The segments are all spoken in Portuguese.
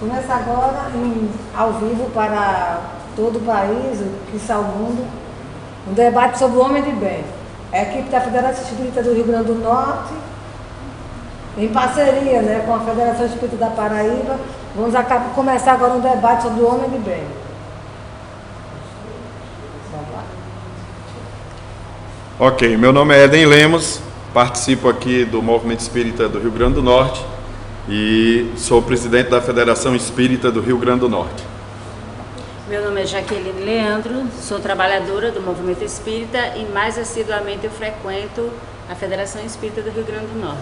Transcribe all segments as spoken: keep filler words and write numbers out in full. Começa agora em, ao vivo para todo o país, que está o mundo, um debate sobre o homem de bem. É a equipe da Federação Espírita do Rio Grande do Norte, em parceria, né, com a Federação Espírita da Paraíba, vamos acabar, começar agora um debate sobre o homem de bem. Ok, meu nome é Eden Lemos, participo aqui do Movimento Espírita do Rio Grande do Norte e sou presidente da Federação Espírita do Rio Grande do Norte. Meu nome é Jaqueline Leandro, sou trabalhadora do Movimento Espírita e mais assiduamente eu frequento a Federação Espírita do Rio Grande do Norte.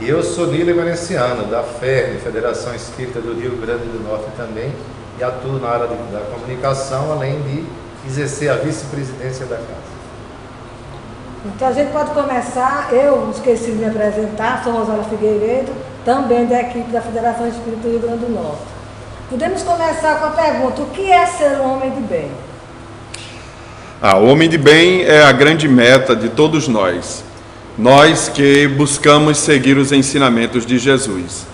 E eu sou Nilo Valenciano, da FERN, Federação Espírita do Rio Grande do Norte também, e atuo na área de, da comunicação, além de exercer a vice-presidência da casa. Então a gente pode começar. Eu esqueci de me apresentar, sou Rosário Figueiredo, também da equipe da Federação Espírita do Rio Grande do Norte. Podemos começar com a pergunta: o que é ser um homem de bem? Ah, o homem de bem é a grande meta de todos nós, nós que buscamos seguir os ensinamentos de Jesus.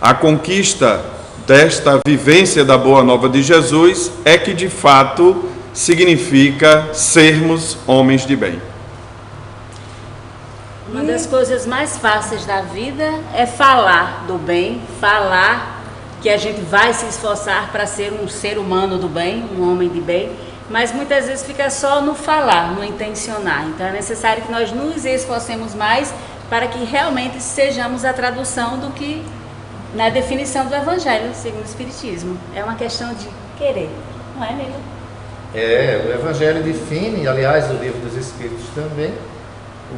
A conquista desta vivência da Boa Nova de Jesus é que de fato significa sermos homens de bem. Uma das coisas mais fáceis da vida é falar do bem, falar que a gente vai se esforçar para ser um ser humano do bem, um homem de bem, mas muitas vezes fica só no falar, no intencionar. Então é necessário que nós nos esforcemos mais para que realmente sejamos a tradução do que na definição do Evangelho segundo o Espiritismo. É uma questão de querer, não é, Nilo? É, o Evangelho define, aliás, o Livro dos Espíritos também,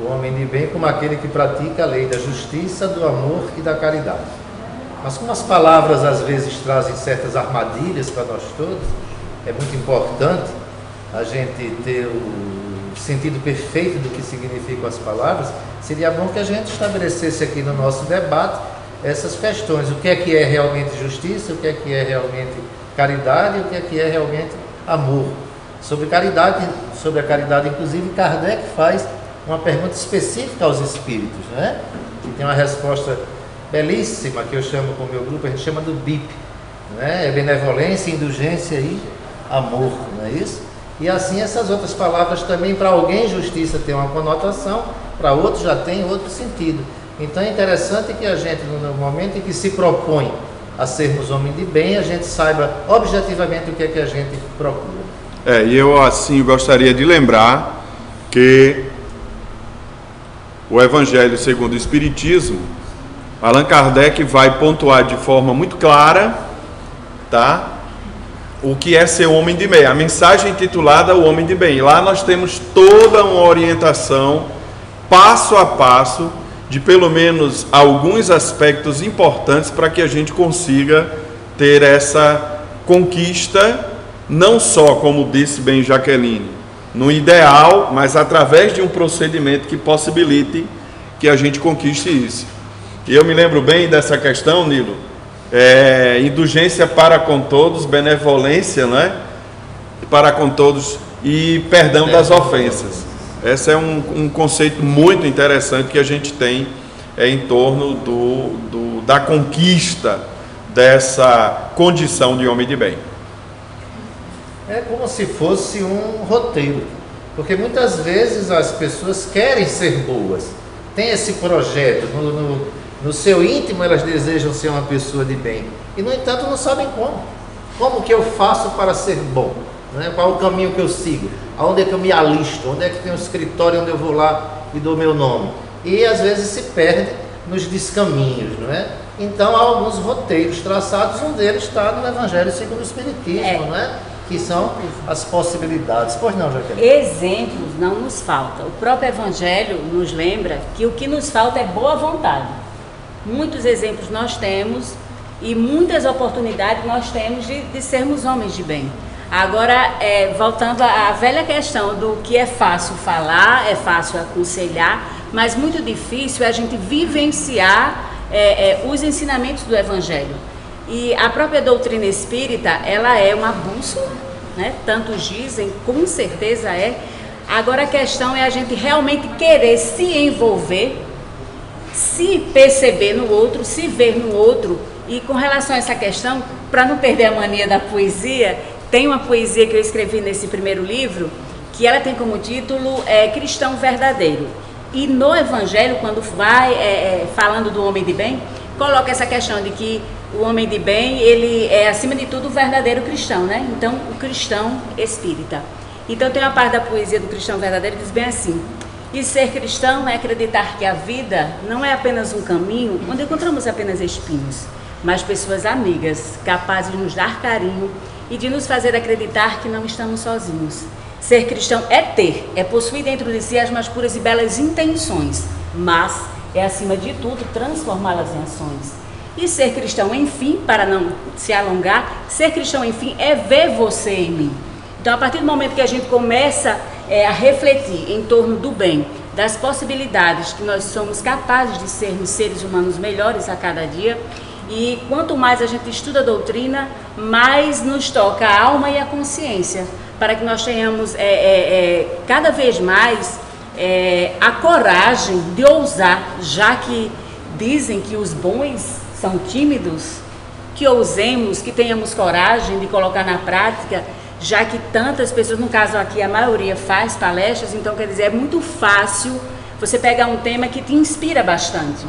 o homem de bem como aquele que pratica a lei da justiça, do amor e da caridade. Mas como as palavras às vezes trazem certas armadilhas para nós todos, é muito importante a gente ter o sentido perfeito do que significam as palavras. Seria bom que a gente estabelecesse aqui no nosso debate essas questões: o que é que é realmente justiça, o que é que é realmente caridade, o que é que é realmente amor. Sobre caridade, sobre a caridade, inclusive, Kardec faz uma pergunta específica aos espíritos, né? Que tem uma resposta belíssima que eu chamo com o meu grupo, a gente chama do B I P, né? É benevolência, indulgência e amor, não é isso? E assim essas outras palavras também. Para alguém justiça tem uma conotação, para outros já tem outro sentido. Então é interessante que a gente, no momento em que se propõe a sermos homem de bem, a gente saiba objetivamente o que é que a gente procura. É, e eu assim gostaria de lembrar que o Evangelho segundo o Espiritismo, Allan Kardec vai pontuar de forma muito clara, tá, o que é ser homem de bem. A mensagem titulada O Homem de Bem. Lá nós temos toda uma orientação, passo a passo, de pelo menos alguns aspectos importantes para que a gente consiga ter essa conquista, não só, como disse bem Jaqueline, no ideal, mas através de um procedimento que possibilite que a gente conquiste isso. E eu me lembro bem dessa questão, Nilo, é, indulgência para com todos, benevolência, né, para com todos e perdão das ofensas. Esse é um, um conceito muito interessante que a gente tem é, em torno do, do, da conquista dessa condição de homem de bem. É como se fosse um roteiro, porque muitas vezes as pessoas querem ser boas, tem esse projeto, no, no, no seu íntimo elas desejam ser uma pessoa de bem, e no entanto não sabem como, como que eu faço para ser bom, né? Qual o caminho que eu sigo, aonde é que eu me alisto, onde é que tem um escritório onde eu vou lá e dou meu nome, e às vezes se perde nos descaminhos, não é? Então há alguns roteiros traçados, um deles está no Evangelho segundo o Espiritismo, é. não é? Que são as possibilidades. Pois não, Jaqueline? Exemplos não nos faltam. O próprio Evangelho nos lembra que o que nos falta é boa vontade. Muitos exemplos nós temos e muitas oportunidades nós temos de, de sermos homens de bem. Agora, é, voltando à velha questão do que é fácil falar, é fácil aconselhar, mas muito difícil é a gente vivenciar é, é, os ensinamentos do Evangelho. E a própria doutrina espírita, ela é uma bússola, né? Tantos dizem, com certeza é. Agora a questão é a gente realmente querer se envolver, se perceber no outro, se ver no outro E com relação a essa questão, para não perder a mania da poesia, tem uma poesia que eu escrevi nesse primeiro livro, que ela tem como título é, Cristão Verdadeiro. E no Evangelho, quando vai é, falando do homem de bem, coloca essa questão de que o homem de bem, ele é, acima de tudo, o verdadeiro cristão, né? Então, o cristão espírita. Então, tem uma parte da poesia do Cristão Verdadeiro que diz bem assim: e ser cristão é acreditar que a vida não é apenas um caminho onde encontramos apenas espinhos, mas pessoas amigas, capazes de nos dar carinho e de nos fazer acreditar que não estamos sozinhos. Ser cristão é ter, é possuir dentro de si as mais puras e belas intenções, mas é, acima de tudo, transformá-las em ações. E ser cristão, enfim, para não se alongar, ser cristão, enfim, é ver você em mim. Então, a partir do momento que a gente começa é, a refletir em torno do bem, das possibilidades que nós somos capazes de sermos seres humanos melhores a cada dia, e quanto mais a gente estuda a doutrina, mais nos toca a alma e a consciência, para que nós tenhamos é, é, é, cada vez mais é, a coragem de ousar, já que dizem que os bons são tímidos, que ousemos, que tenhamos coragem de colocar na prática, já que tantas pessoas, no caso aqui a maioria faz palestras, então quer dizer, é muito fácil você pegar um tema que te inspira bastante.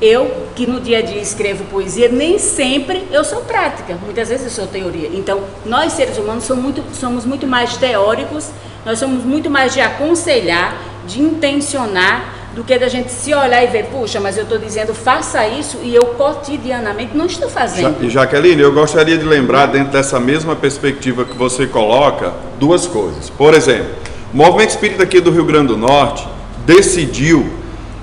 Eu, que no dia a dia escrevo poesia, nem sempre eu sou prática, muitas vezes eu sou teoria. Então, nós seres humanos somos muito, somos muito mais teóricos, nós somos muito mais de aconselhar, de intencionar, do que da gente se olhar e ver, puxa, mas eu estou dizendo, faça isso e eu cotidianamente não estou fazendo. Ja Jaqueline, eu gostaria de lembrar, dentro dessa mesma perspectiva que você coloca, duas coisas. Por exemplo, o movimento espírita aqui do Rio Grande do Norte decidiu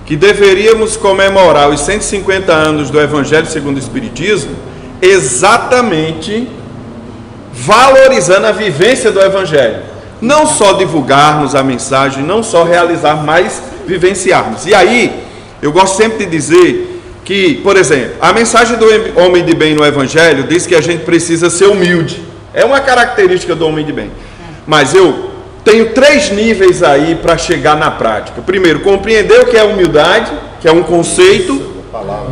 que deveríamos comemorar os cento e cinquenta anos do Evangelho segundo o Espiritismo, exatamente valorizando a vivência do Evangelho. Não só divulgarmos a mensagem, não só realizar, mas vivenciarmos. E aí, eu gosto sempre de dizer que, por exemplo, a mensagem do homem de bem no Evangelho diz que a gente precisa ser humilde. É uma característica do homem de bem. Mas eu... tenho três níveis aí para chegar na prática. Primeiro, compreender o que é humildade, que é um conceito.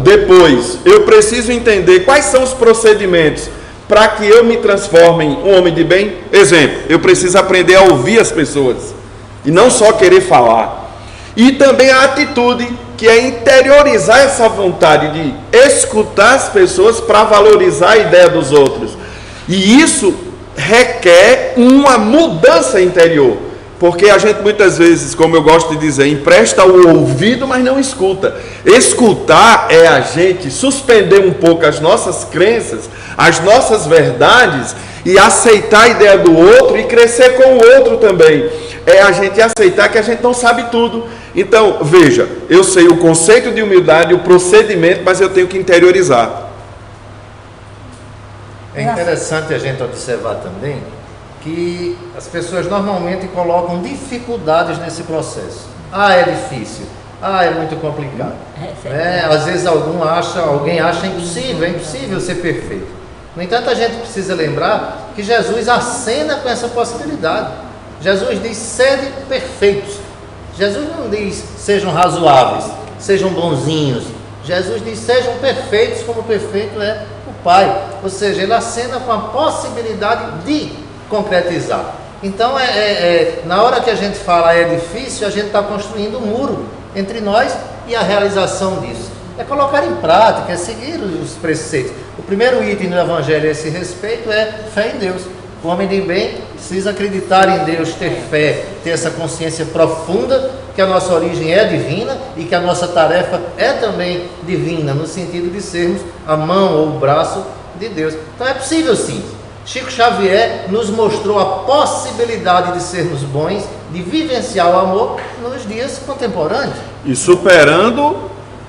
Depois, eu preciso entender quais são os procedimentos para que eu me transforme em um homem de bem. Exemplo, eu preciso aprender a ouvir as pessoas e não só querer falar. E também a atitude, que é interiorizar essa vontade de escutar as pessoas para valorizar a ideia dos outros. E isso requer uma mudança interior, porque a gente muitas vezes, como eu gosto de dizer, empresta o ouvido, mas não escuta. Escutar é a gente suspender um pouco as nossas crenças, as nossas verdades, e aceitar a ideia do outro e crescer com o outro também. É a gente aceitar que a gente não sabe tudo. Então, veja, eu sei o conceito de humildade, o procedimento, mas eu tenho que interiorizar. É interessante a gente observar também que as pessoas normalmente colocam dificuldades nesse processo. Ah, é difícil. Ah, é muito complicado. É, às vezes algum acha, alguém acha impossível, é impossível ser perfeito. No entanto, a gente precisa lembrar que Jesus acena com essa possibilidade. Jesus diz, sede perfeitos. Jesus não diz, sejam razoáveis, sejam bonzinhos. Jesus diz, sejam perfeitos como o perfeito é o Pai. Ou seja, ele acena com a possibilidade de concretizar. Então, é, é, é, na hora que a gente fala é difícil, a gente está construindo um muro entre nós e a realização disso. É colocar em prática, é seguir os preceitos. O primeiro item do Evangelho a esse respeito é fé em Deus. O homem de bem precisa acreditar em Deus, ter fé, ter essa consciência profunda que a nossa origem é divina e que a nossa tarefa é também divina, no sentido de sermos a mão ou o braço de Deus. Então é possível sim. Chico Xavier nos mostrou a possibilidade de sermos bons, de vivenciar o amor nos dias contemporâneos. E superando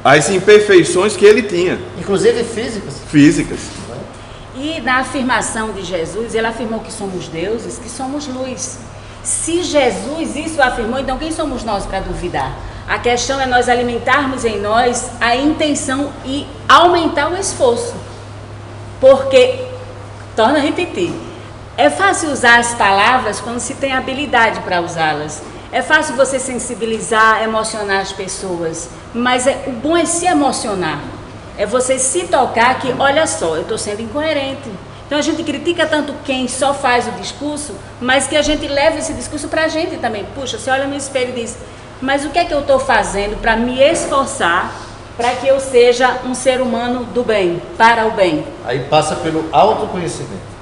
as imperfeições que ele tinha. Inclusive físicas. Físicas. E na afirmação de Jesus, ele afirmou que somos deuses, que somos luz. Se Jesus isso afirmou, então quem somos nós para duvidar? A questão é nós alimentarmos em nós a intenção e aumentar o esforço. Porque, torna a repetir, é fácil usar as palavras quando se tem habilidade para usá-las. É fácil você sensibilizar, emocionar as pessoas, mas é, o bom é se emocionar. é você se tocar que, olha só, eu estou sendo incoerente. Então a gente critica tanto quem só faz o discurso, mas que a gente leva esse discurso para a gente também. Puxa, você olha no espelho e diz, mas o que é que eu estou fazendo para me esforçar para que eu seja um ser humano do bem, para o bem? Aí passa pelo autoconhecimento.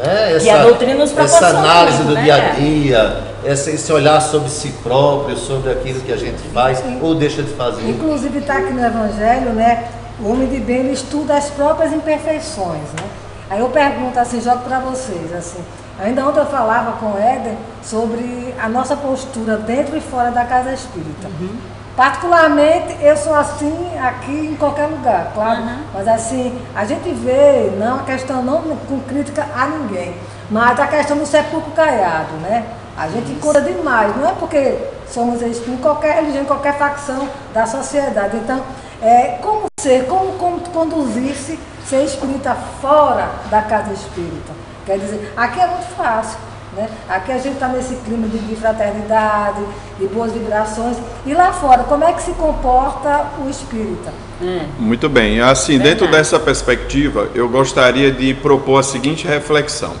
É, essa, e a doutrina nos proporciona essa análise do né? dia a dia, essa, esse olhar sobre si próprio, sobre aquilo que a gente faz Sim. ou deixa de fazer. Inclusive está aqui no Evangelho, né? O homem de bem ele estuda as próprias imperfeições, né? Aí eu pergunto assim, jogo para vocês, assim, ainda ontem eu falava com o Eden sobre a nossa postura dentro e fora da casa espírita. Uhum. Particularmente, eu sou assim aqui em qualquer lugar, claro, uhum. mas assim, a gente vê, não a questão não com crítica a ninguém, mas a questão do sepulcro caiado, né? A gente encontra demais, não é porque somos espíritos em qualquer religião, em qualquer facção da sociedade. Então, é, como ser, como, como conduzir-se, ser espírita fora da casa espírita? Quer dizer, aqui é muito fácil. Né? Aqui a gente está nesse clima de fraternidade, de boas vibrações. E lá fora, como é que se comporta o espírita? Hum. Muito bem. Assim, Verdade. Dentro dessa perspectiva, eu gostaria de propor a seguinte reflexão.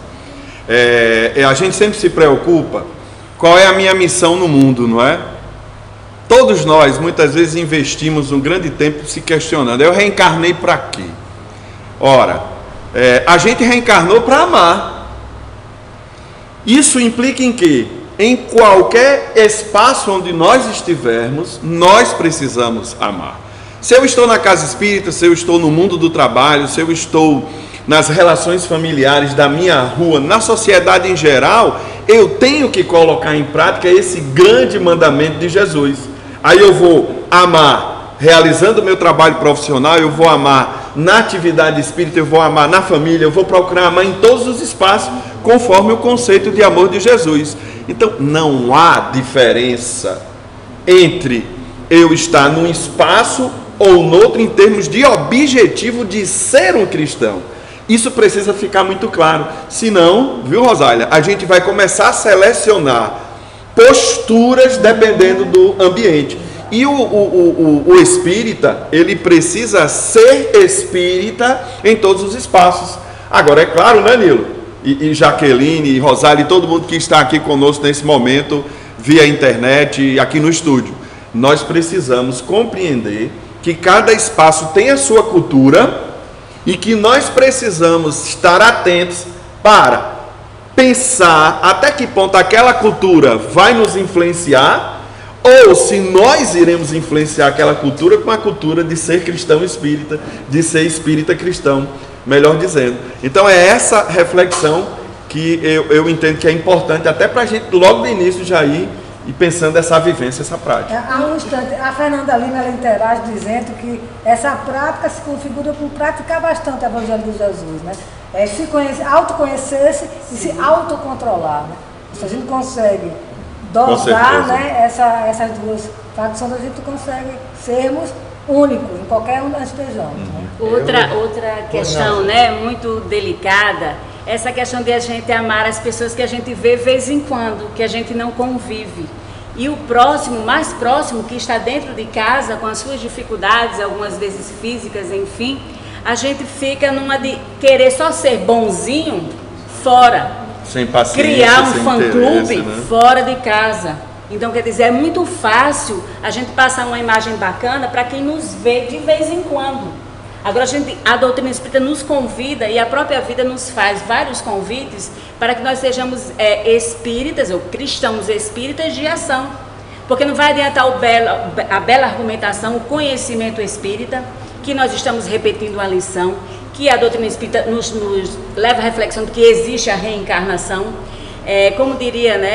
É, a gente sempre se preocupa, qual é a minha missão no mundo, não é? Todos nós, muitas vezes, investimos um grande tempo se questionando. Eu reencarnei para quê? Ora, é, a gente reencarnou para amar. Isso implica em que, em qualquer espaço onde nós estivermos, nós precisamos amar. Se eu estou na casa espírita, se eu estou no mundo do trabalho, se eu estou nas relações familiares da minha rua, na sociedade em geral, eu tenho que colocar em prática esse grande mandamento de Jesus. Aí eu vou amar, realizando o meu trabalho profissional, eu vou amar na atividade espírita, eu vou amar na família, eu vou procurar amar em todos os espaços, conforme o conceito de amor de Jesus. Então, não há diferença entre eu estar num espaço ou noutro em termos de objetivo de ser um cristão. Isso precisa ficar muito claro. Senão, viu, Rosália, a gente vai começar a selecionar posturas dependendo do ambiente. E o, o, o, o espírita, ele precisa ser espírita em todos os espaços. Agora, é claro, né, Nilo? E, e Jaqueline, e Rosália, e todo mundo que está aqui conosco nesse momento, via internet e aqui no estúdio. Nós precisamos compreender que cada espaço tem a sua cultura e que nós precisamos estar atentos para pensar até que ponto aquela cultura vai nos influenciar ou se nós iremos influenciar aquela cultura com a cultura de ser cristão espírita, de ser espírita cristão. Melhor dizendo. Então é essa reflexão que eu, eu entendo que é importante até para a gente logo de início já ir e pensando essa vivência, essa prática. Há um instante, a Fernanda Lima ela interage dizendo que essa prática se configura com praticar bastante o Evangelho de Jesus, né? É se conhecer, autoconhecer-se e se autocontrolar, né? Se a gente consegue dosar, né, essa, essas duas facções, a gente consegue sermos único, em qualquer um das feijões. Outra, outra questão, né, muito delicada, essa questão de a gente amar as pessoas que a gente vê de vez em quando, que a gente não convive. E o próximo, mais próximo, que está dentro de casa, com as suas dificuldades, algumas vezes físicas, enfim, a gente fica numa de querer só ser bonzinho fora. Sem paciência, criar um fã-clube, né? Fora de casa. Então, quer dizer, é muito fácil a gente passar uma imagem bacana para quem nos vê de vez em quando. Agora, a, gente, a doutrina espírita nos convida e a própria vida nos faz vários convites para que nós sejamos é, espíritas ou cristãos espíritas de ação. Porque não vai adiantar o belo, a bela argumentação, o conhecimento espírita, que nós estamos repetindo a lição, que a doutrina espírita nos, nos leva à reflexão de que existe a reencarnação. É, como diria, né,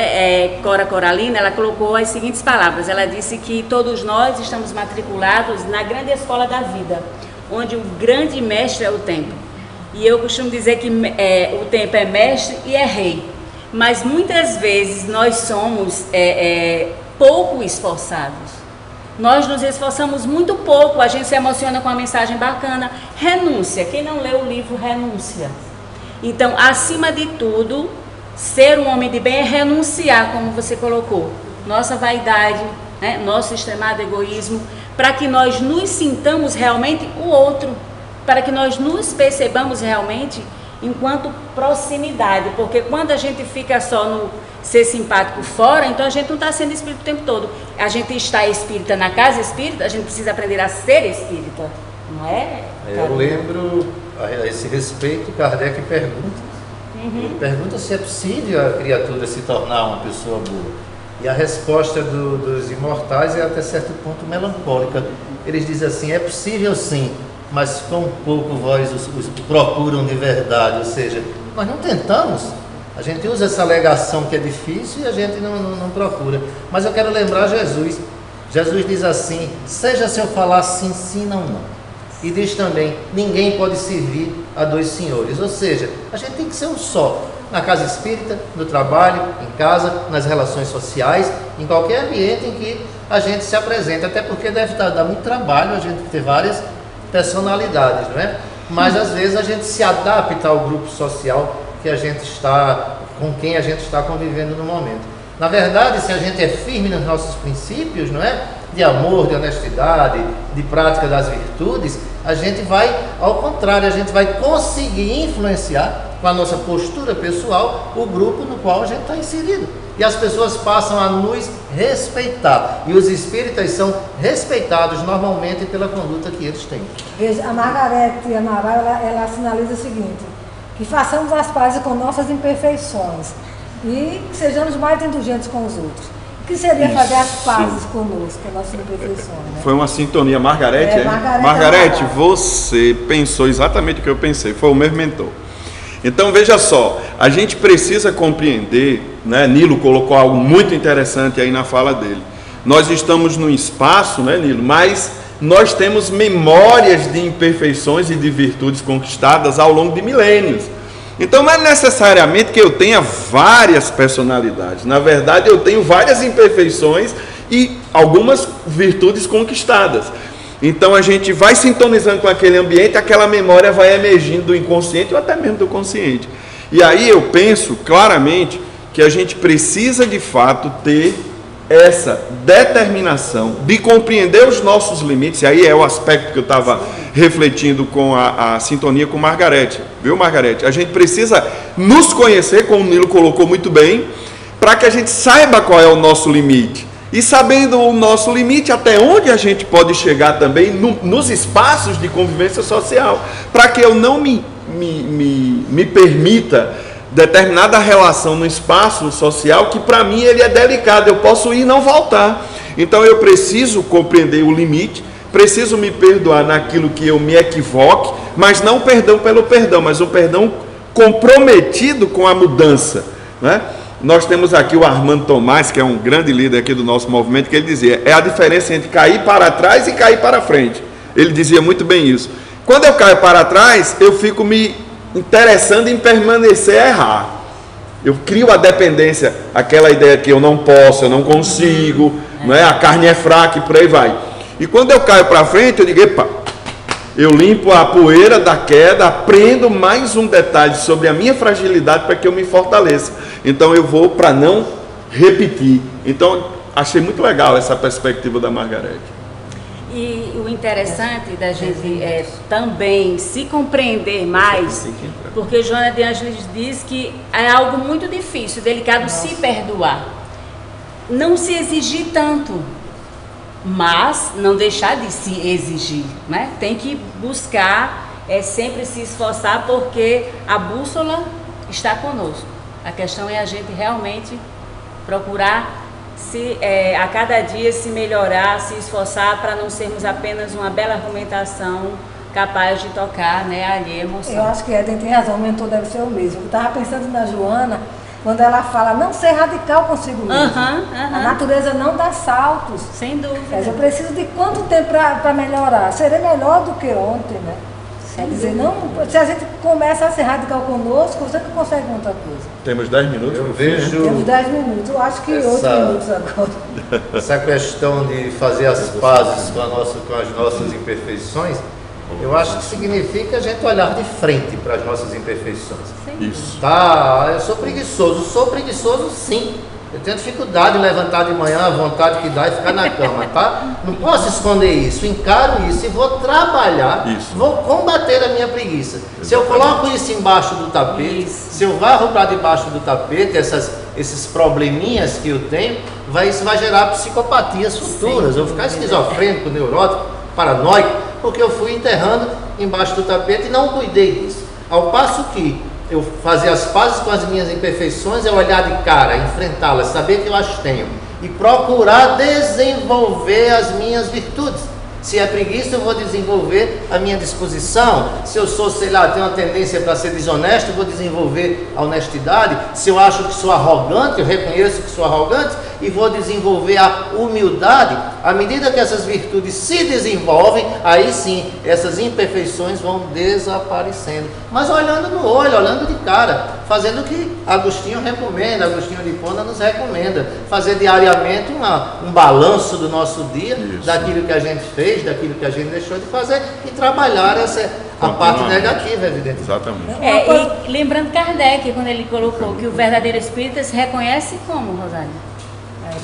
é, Cora Coralina, ela colocou as seguintes palavras. Ela disse que todos nós estamos matriculados na grande escola da vida, onde o grande mestre é o tempo. E eu costumo dizer que é, o tempo é mestre e é rei. Mas muitas vezes nós somos é, é, pouco esforçados. Nós nos esforçamos muito pouco, a gente se emociona com uma mensagem bacana. Renúncia, quem não leu o livro, renúncia. Então, acima de tudo, ser um homem de bem é renunciar, como você colocou, nossa vaidade, né? Nosso extremado egoísmo, para que nós nos sintamos realmente o outro, para que nós nos percebamos realmente enquanto proximidade, porque quando a gente fica só no ser simpático fora, então a gente não está sendo espírita o tempo todo. A gente está espírita na casa espírita, a gente precisa aprender a ser espírita, não é? Eu lembro, a esse respeito, Kardec pergunta, uhum. ele pergunta se é possível a criatura se tornar uma pessoa boa. E a resposta do, dos imortais é até certo ponto melancólica. Eles dizem assim, é possível sim, mas com pouco vós os, os procuram de verdade, ou seja, nós não tentamos, a gente usa essa alegação que é difícil e a gente não, não, não procura. Mas eu quero lembrar Jesus, Jesus diz assim, seja se eu falar sim, sim, não, não. E diz também, ninguém pode servir a dois senhores, ou seja, a gente tem que ser um só. Na casa espírita, no trabalho, em casa, nas relações sociais, em qualquer ambiente em que a gente se apresenta, até porque deve dar muito trabalho a gente ter várias personalidades, não é? Mas às vezes a gente se adapta ao grupo social que a gente está, com quem a gente está convivendo no momento. Na verdade, se a gente é firme nos nossos princípios, não é? De amor, de honestidade, de prática das virtudes, a gente vai, ao contrário, a gente vai conseguir influenciar com a nossa postura pessoal o grupo no qual a gente está inserido. E as pessoas passam a nos respeitar. E os espíritas são respeitados normalmente pela conduta que eles têm. Veja, a Margarete Amaral, ela, ela sinaliza o seguinte, que façamos as pazes com nossas imperfeições e que sejamos mais indulgentes com os outros. O que seria isso, fazer as pazes conosco, com nossas imperfeições? Né? Foi uma sintonia. Margarete, é, é? Margarete, Margarete você pensou exatamente o que eu pensei, foi o mesmo mentor. Então, veja só, a gente precisa compreender, né? Nilo colocou algo muito interessante aí na fala dele. Nós estamos num espaço, né, Nilo, mas nós temos memórias de imperfeições e de virtudes conquistadas ao longo de milênios. Então, não é necessariamente que eu tenha várias personalidades. Na verdade, eu tenho várias imperfeições e algumas virtudes conquistadas. Então a gente vai sintonizando com aquele ambiente, aquela memória vai emergindo do inconsciente ou até mesmo do consciente. E aí eu penso claramente que a gente precisa de fato ter essa determinação de compreender os nossos limites. E aí é o aspecto que eu estava refletindo com a, a sintonia com Margarete, viu, Margarete? A gente precisa nos conhecer, como o Nilo colocou muito bem, para que a gente saiba qual é o nosso limite. E sabendo o nosso limite, até onde a gente pode chegar também no, nos espaços de convivência social, para que eu não me, me, me, me permita determinada relação no espaço social, que para mim ele é delicado, eu posso ir e não voltar. Então eu preciso compreender o limite, preciso me perdoar naquilo que eu me equivoque, mas não perdão pelo perdão, mas um perdão comprometido com a mudança, né? Nós temos aqui o Armando Tomás, que é um grande líder aqui do nosso movimento, que ele dizia, é a diferença entre cair para trás e cair para frente. Ele dizia muito bem isso. Quando eu caio para trás, eu fico me interessando em permanecer a errar. Eu crio a dependência, aquela ideia que eu não posso, eu não consigo, não é? A carne é fraca e por aí vai. E quando eu caio para frente, eu digo, epa, eu limpo a poeira da queda, aprendo mais um detalhe sobre a minha fragilidade para que eu me fortaleça. Então eu vou para não repetir. Então achei muito legal essa perspectiva da Margarete. E o interessante da gente é também se compreender mais, porque Joana de Angelis diz que é algo muito difícil, delicado, nossa, se perdoar. Não se exigir tanto, mas não deixar de se exigir, né? Tem que buscar, é sempre se esforçar, porque a bússola está conosco. A questão é a gente realmente procurar se, é, a cada dia se melhorar, se esforçar para não sermos apenas uma bela argumentação capaz de tocar, né, a alheia emoção. Eu acho que Eden tem razão, o mentor deve ser o mesmo. Eu estava pensando na Joana, quando ela fala, não ser radical consigo mesmo. Uhum, uhum. A natureza não dá saltos. Sem dúvida. Eu preciso de quanto tempo para melhorar? Serei melhor do que ontem, né? Sem Quer dizer, não, se a gente começa a ser radical conosco, você não consegue muita coisa. Temos dez minutos? Eu vejo... Temos dez minutos, eu acho que essa... oito minutos agora. Essa questão de fazer as pazes com, a nossa, com as nossas imperfeições, eu acho que significa a gente olhar de frente para as nossas imperfeições. Sim. Isso. Tá, eu sou preguiçoso, sou preguiçoso sim, Eu tenho dificuldade de levantar de manhã, a vontade que dá e ficar na cama, tá? Não posso esconder isso, encaro isso e vou trabalhar, isso. Vou combater a minha preguiça. Exatamente. Se eu coloco isso embaixo do tapete, isso. se eu varro para debaixo do tapete, essas, esses probleminhas que eu tenho, vai, isso vai gerar psicopatias futuras. Sim, eu vou ficar esquizofrênico, neurótico, paranoico, porque eu fui enterrando embaixo do tapete e não cuidei disso. Ao passo que eu fazer as pazes com as minhas imperfeições, é olhar de cara, enfrentá-las, saber que eu as tenho e procurar desenvolver as minhas virtudes. Se é preguiça, eu vou desenvolver a minha disposição. Se eu sou, sei lá, tenho uma tendência para ser desonesto, eu vou desenvolver a honestidade. Se eu acho que sou arrogante, eu reconheço que sou arrogante e vou desenvolver a humildade. À medida que essas virtudes se desenvolvem, aí sim, essas imperfeições vão desaparecendo. Mas olhando no olho, olhando de cara, fazendo o que Agostinho recomenda, Agostinho de Pona nos recomenda. Fazer diariamente uma, um balanço do nosso dia, isso. daquilo que a gente fez, daquilo que a gente deixou de fazer e trabalhar essa, a parte negativa, evidentemente. Exatamente. É, e lembrando Kardec, quando ele colocou que o verdadeiro espírita se reconhece como, Rosário?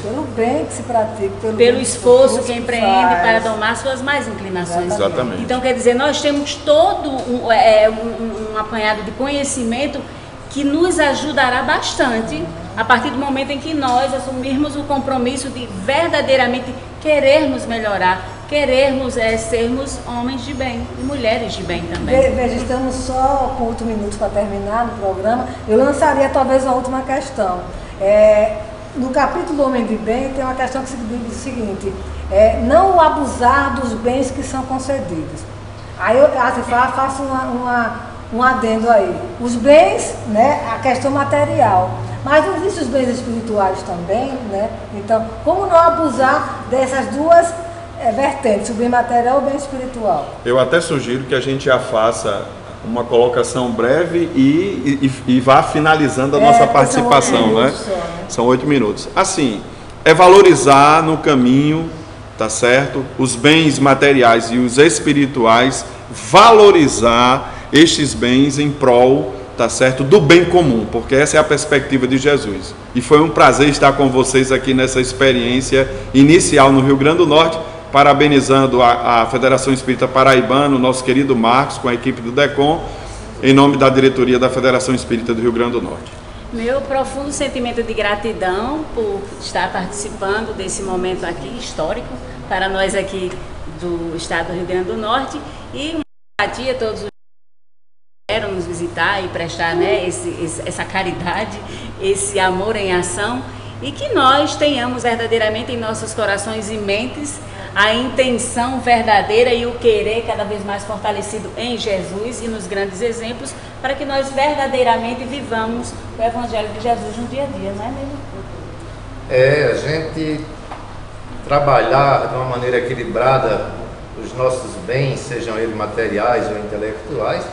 Pelo bem que se pratica, pelo, pelo esforço que empreende para domar suas más inclinações. Exatamente. Então, quer dizer, nós temos todo um, é, um, um apanhado de conhecimento que nos ajudará bastante a partir do momento em que nós assumirmos o compromisso de verdadeiramente querermos melhorar, querermos é, sermos homens de bem e mulheres de bem também. Veja, estamos só com oito minutos para terminar no programa. Eu lançaria talvez uma última questão. É... No capítulo do Homem de Bem tem uma questão que se diz o seguinte, é, não abusar dos bens que são concedidos. Aí eu assim, faço uma, uma, um adendo aí. Os bens, né, a questão material, mas existem os bens espirituais também, né? Então, como não abusar dessas duas é, vertentes, o bem material e o bem espiritual? Eu até sugiro que a gente já faça uma colocação breve e, e, e vá finalizando a é, nossa participação, né? São oito minutos. Assim, é valorizar no caminho, tá certo? Os bens materiais e os espirituais, valorizar estes bens em prol, tá certo? Do bem comum, porque essa é a perspectiva de Jesus. E foi um prazer estar com vocês aqui nessa experiência inicial no Rio Grande do Norte, parabenizando a, a Federação Espírita Paraibana, o nosso querido Marcos, com a equipe do DECOM, em nome da diretoria da Federação Espírita do Rio Grande do Norte. Meu profundo sentimento de gratidão por estar participando desse momento aqui histórico para nós aqui do estado do Rio Grande do Norte e uma simpatia a todos os que vieram nos visitar e prestar, né, esse, esse, essa caridade, esse amor em ação e que nós tenhamos verdadeiramente em nossos corações e mentes a intenção verdadeira e o querer cada vez mais fortalecido em Jesus e nos grandes exemplos para que nós verdadeiramente vivamos o Evangelho de Jesus no dia a dia, não é mesmo? É, a gente trabalhar de uma maneira equilibrada os nossos bens, sejam eles materiais ou intelectuais,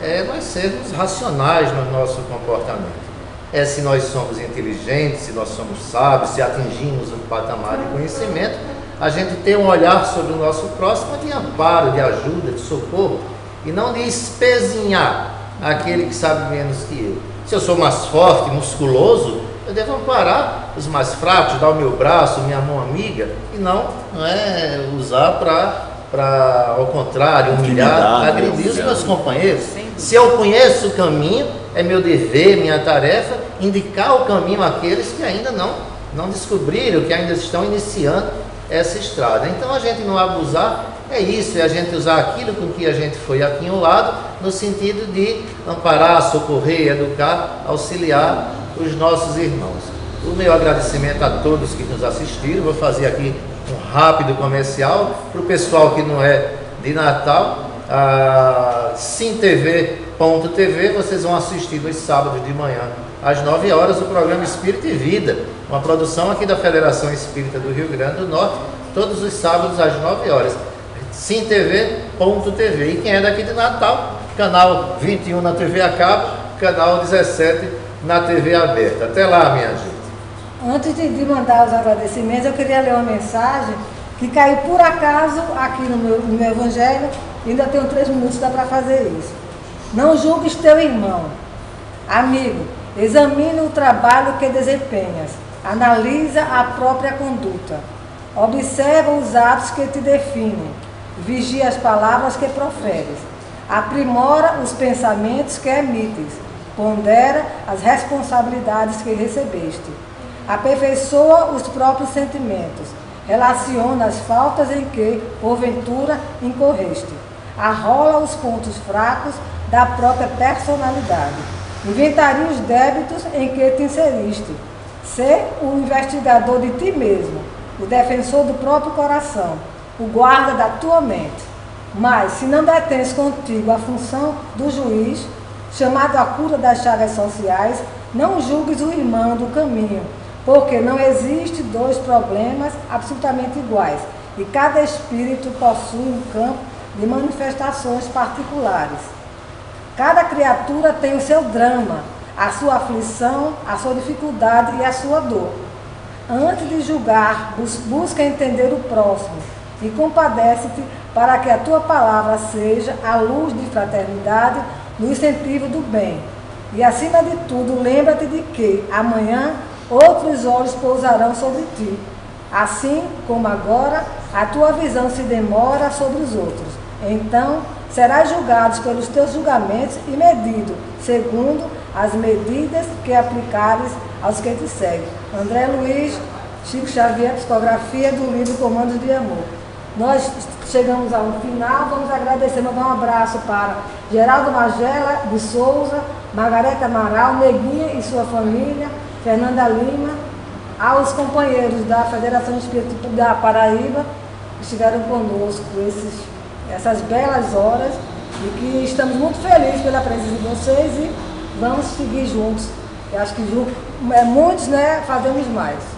é nós sermos racionais no nosso comportamento. É se nós somos inteligentes, se nós somos sábios, se atingimos um patamar de conhecimento, a gente tem um olhar sobre o nosso próximo de amparo, de ajuda, de socorro e não de espezinhar aquele que sabe menos que eu. Se eu sou mais forte, musculoso, eu devo amparar os mais fracos, dar o meu braço, minha mão amiga e não, não é, usar para para, ao contrário, humilhar, agredir os meus companheiros. Se eu conheço o caminho, é meu dever, minha tarefa, indicar o caminho àqueles que ainda não, não descobriram, que ainda estão iniciando essa estrada. Então a gente não abusar é isso, é a gente usar aquilo com que a gente foi aquinhoado no sentido de amparar, socorrer, educar, auxiliar os nossos irmãos. O meu agradecimento a todos que nos assistiram. Vou fazer aqui um rápido comercial para o pessoal que não é de Natal. A SimTV ponto tv vocês vão assistir nos sábados de manhã às nove horas o programa Espírito e Vida, uma produção aqui da Federação Espírita do Rio Grande do Norte, todos os sábados às nove horas, SimTV ponto tv. E quem é daqui de Natal, canal vinte e um na T V a cabo, canal dezessete na T V aberta. Até lá, minha gente. Antes de mandar os agradecimentos, eu queria ler uma mensagem que caiu por acaso aqui no meu, no meu evangelho. Ainda tenho três minutos, dá para fazer isso. Não julgues teu irmão. Amigo, examine o trabalho que desempenhas. Analisa a própria conduta. Observa os atos que te definem. Vigia as palavras que proferes. Aprimora os pensamentos que emites. Pondera as responsabilidades que recebeste. Aperfeiçoa os próprios sentimentos. Relaciona as faltas em que, porventura, incorreste. Arrola os pontos fracos da própria personalidade. Inventaria os débitos em que te inseriste. Ser o investigador de ti mesmo, o defensor do próprio coração, o guarda da tua mente. Mas, se não detens contigo a função do juiz, chamado à cura das chagas sociais, não julgues o irmão do caminho, porque não existe dois problemas absolutamente iguais, e cada espírito possui um campo de manifestações particulares. Cada criatura tem o seu drama, a sua aflição, a sua dificuldade e a sua dor. Antes de julgar, busca entender o próximo e compadece-te para que a tua palavra seja a luz de fraternidade no incentivo do bem. E acima de tudo, lembra-te de que amanhã outros olhos pousarão sobre ti. Assim como agora, a tua visão se demora sobre os outros. Então, serás julgado pelos teus julgamentos e medido, segundo as medidas que aplicares aos que te seguem. André Luiz, Chico Xavier, psicografia do livro Comandos de Amor. Nós chegamos ao final, vamos agradecer, mandar um abraço para Geraldo Magela de Souza, Margareta Amaral, Neguinha e sua família, Fernanda Lima, aos companheiros da Federação Espírita da Paraíba, que estiveram conosco esses, essas belas horas, e que estamos muito felizes pela presença de vocês e vamos seguir juntos. Eu acho que juntos, muitos, né, fazemos mais.